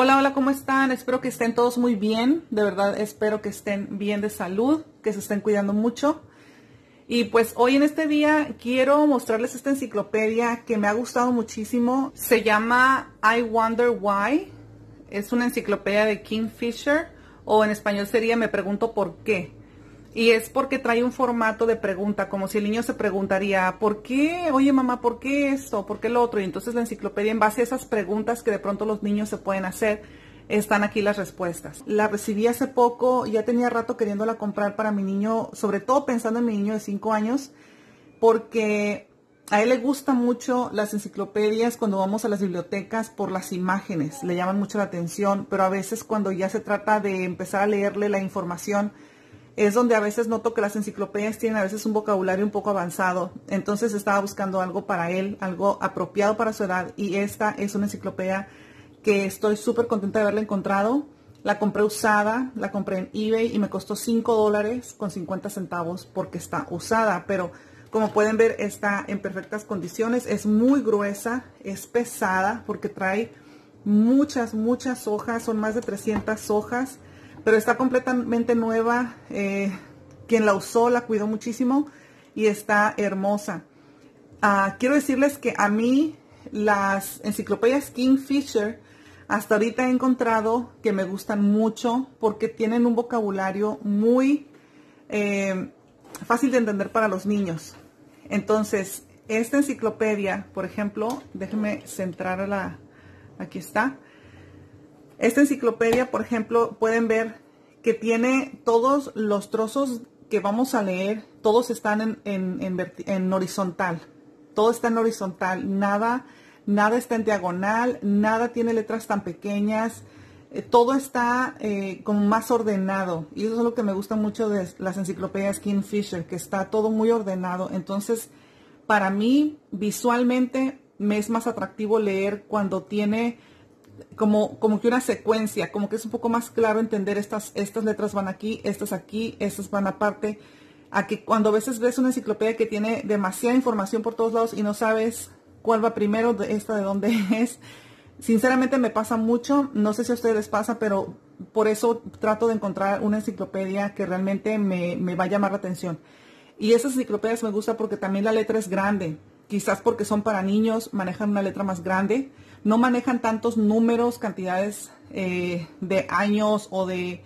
Hola, hola, ¿cómo están? Espero que estén todos muy bien. De verdad, espero que estén bien de salud, que se estén cuidando mucho. Y pues hoy en este día quiero mostrarles esta enciclopedia que me ha gustado muchísimo. Se llama I Wonder Why. Es una enciclopedia de Kingfisher, o en español sería Me pregunto por qué. Y es porque trae un formato de pregunta, como si el niño se preguntaría, ¿por qué? Oye mamá, ¿por qué esto? ¿Por qué lo otro? Y entonces la enciclopedia, en base a esas preguntas que de pronto los niños se pueden hacer, están aquí las respuestas. La recibí hace poco, ya tenía rato queriéndola comprar para mi niño, sobre todo pensando en mi niño de 5 años, porque a él le gustan mucho las enciclopedias cuando vamos a las bibliotecas por las imágenes, le llaman mucho la atención, pero a veces cuando ya se trata de empezar a leerle la información, es donde a veces noto que las enciclopedias tienen a veces un vocabulario un poco avanzado. Entonces estaba buscando algo para él, algo apropiado para su edad. Y esta es una enciclopedia que estoy súper contenta de haberla encontrado. La compré usada, la compré en eBay y me costó $5.50 porque está usada. Pero como pueden ver, está en perfectas condiciones. Es muy gruesa, es pesada porque trae muchas hojas. Son más de 300 hojas. Pero está completamente nueva, quien la usó la cuidó muchísimo y está hermosa. Quiero decirles que a mí las enciclopedias Kingfisher hasta ahorita he encontrado que me gustan mucho porque tienen un vocabulario muy fácil de entender para los niños. Entonces, esta enciclopedia, por ejemplo, déjenme centrarla, aquí está. Esta enciclopedia, por ejemplo, pueden ver que tiene todos los trozos que vamos a leer, todos están en horizontal. Todo está en horizontal, nada está en diagonal, nada tiene letras tan pequeñas, todo está como más ordenado. Y eso es lo que me gusta mucho de las enciclopedias Kingfisher, que está todo muy ordenado. Entonces, para mí, visualmente, me es más atractivo leer cuando tiene como que una secuencia, como que es un poco más claro entender estas letras van aquí, estas van aparte, a que cuando a veces ves una enciclopedia que tiene demasiada información por todos lados y no sabes cuál va primero, de esta de dónde es. Sinceramente me pasa mucho, no sé si a ustedes les pasa, pero por eso trato de encontrar una enciclopedia que realmente me va a llamar la atención. Y esas enciclopedias me gustan porque también la letra es grande. Quizás porque son para niños, manejan una letra más grande. No manejan tantos números, cantidades de años o de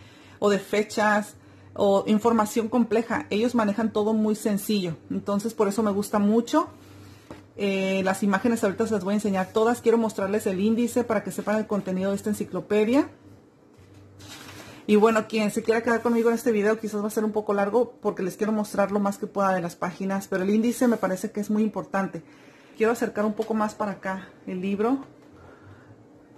fechas o información compleja. Ellos manejan todo muy sencillo. Entonces, por eso me gusta mucho. Las imágenes ahorita se las voy a enseñar todas. Quiero mostrarles el índice para que sepan el contenido de esta enciclopedia. Y bueno, quien se quiera quedar conmigo en este video, quizás va a ser un poco largo porque les quiero mostrar lo más que pueda de las páginas, pero el índice me parece que es muy importante. Quiero acercar un poco más para acá el libro.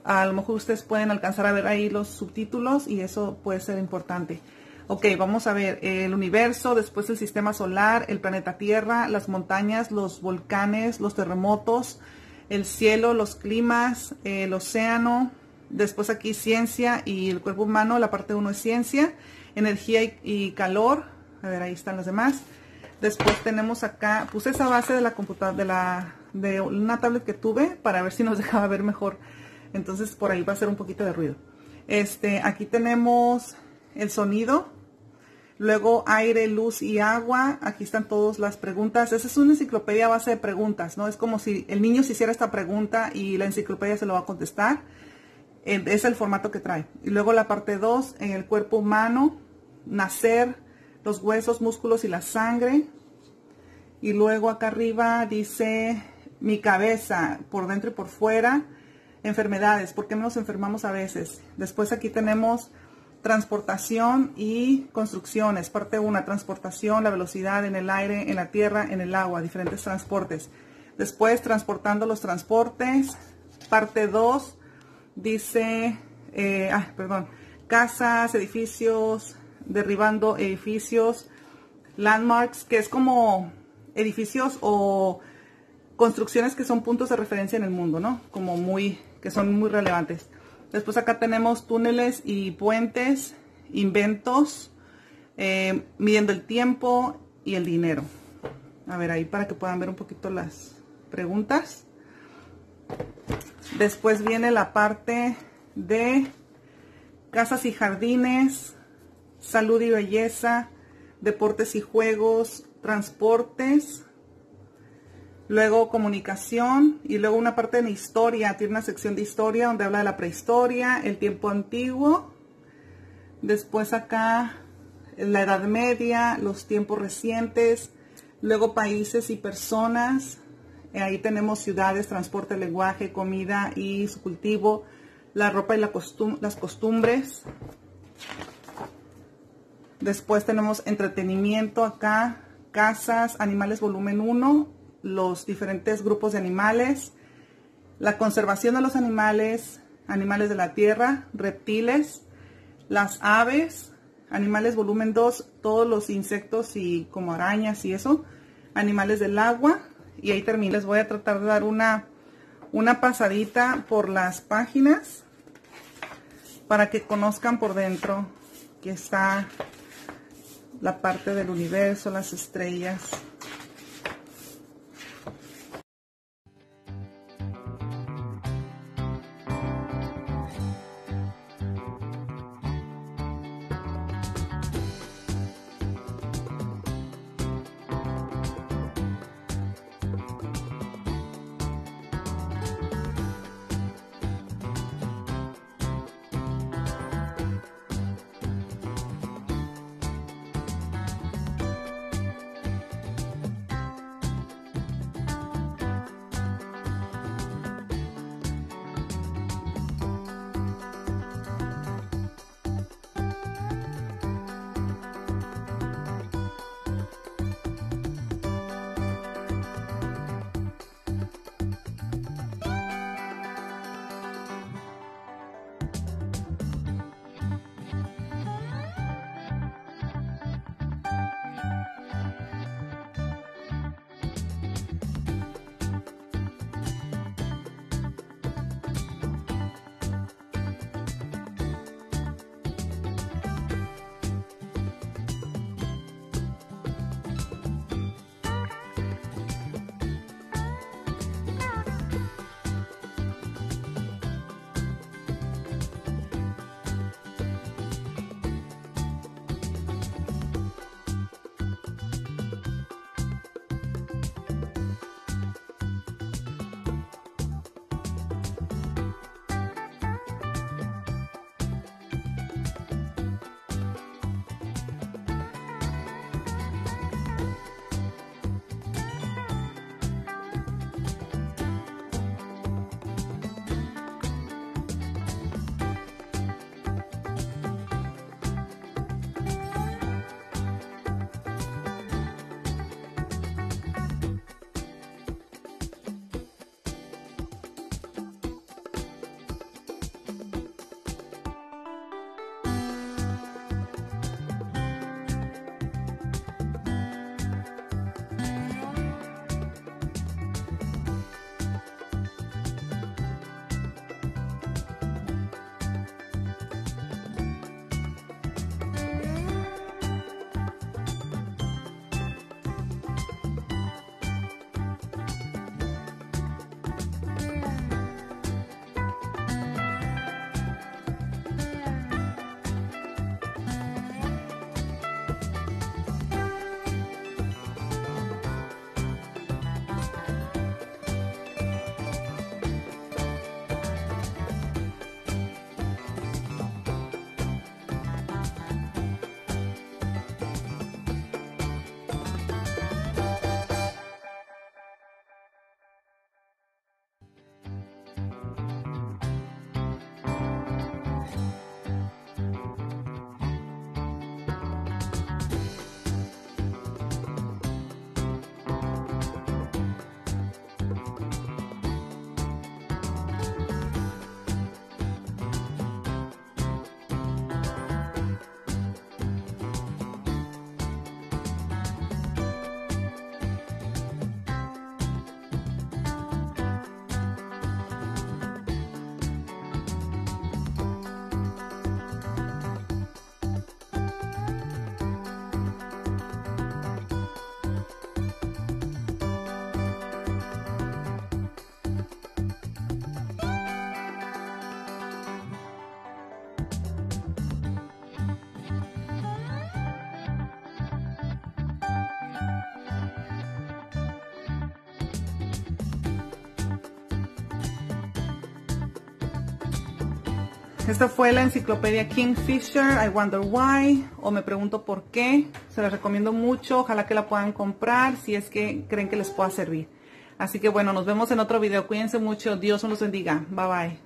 A lo mejor ustedes pueden alcanzar a ver ahí los subtítulos y eso puede ser importante. Ok, vamos a ver el universo, después el sistema solar, el planeta Tierra, las montañas, los volcanes, los terremotos, el cielo, los climas, el océano. Después aquí ciencia y el cuerpo humano, la parte 1 es ciencia, energía y calor. A ver, ahí están las demás. Después tenemos acá, puse esa base de la computadora, de una tablet que tuve para ver si nos dejaba ver mejor. Entonces por ahí va a ser un poquito de ruido. Aquí tenemos el sonido, luego aire, luz y agua. Aquí están todas las preguntas. Esa es una enciclopedia a base de preguntas, ¿no? Es como si el niño se hiciera esta pregunta y la enciclopedia se lo va a contestar. Es el formato que trae. Y luego la parte 2, en el cuerpo humano, nacer, los huesos, músculos y la sangre. Y luego acá arriba dice mi cabeza, por dentro y por fuera, enfermedades, ¿por qué nos enfermamos a veces? Después aquí tenemos transportación y construcciones, parte 1, transportación, la velocidad en el aire, en la tierra, en el agua, diferentes transportes. Después transportando los transportes, parte 2, dice, casas, edificios, derribando edificios, landmarks, que es como edificios o construcciones que son puntos de referencia en el mundo, ¿no? Como que son muy relevantes. Después acá tenemos túneles y puentes, inventos, midiendo el tiempo y el dinero. A ver, ahí para que puedan ver un poquito las preguntas. Después viene la parte de Casas y Jardines, Salud y Belleza, Deportes y Juegos, Transportes, luego Comunicación, y luego una parte de Historia. Tiene una sección de Historia donde habla de la prehistoria, el tiempo antiguo, después acá la Edad Media, los tiempos recientes, luego países y personas. Ahí tenemos ciudades, transporte, lenguaje, comida y su cultivo, la ropa y las costumbres. Después tenemos entretenimiento acá, casas, animales volumen 1, los diferentes grupos de animales, la conservación de los animales, animales de la tierra, reptiles, las aves, animales volumen 2, todos los insectos y como arañas y eso, animales del agua. Y ahí termino. Les voy a tratar de dar una pasadita por las páginas para que conozcan por dentro. Aquí está la parte del universo, las estrellas. Esta fue la enciclopedia Kingfisher, I Wonder Why, o Me Pregunto Por Qué. Se las recomiendo mucho, ojalá que la puedan comprar si es que creen que les pueda servir. Así que bueno, nos vemos en otro video. Cuídense mucho, Dios los bendiga. Bye bye.